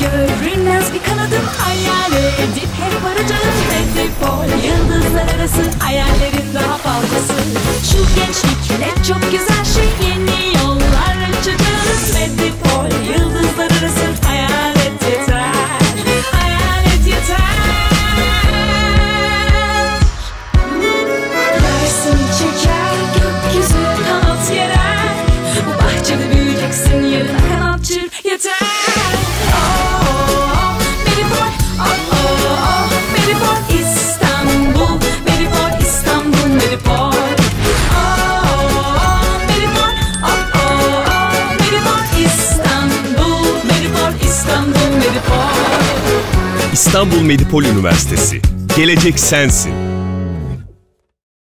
görünmez bir kanadım hayal edip hep varacağım Medipol. Yıldızlar arası hayallerin daha fazlası. Şu gençlik ne çok güzel şey, yeni yollar açacağız Medipol. Yıldızlar arası hayal. İstanbul Medipol Üniversitesi. Gelecek sensin.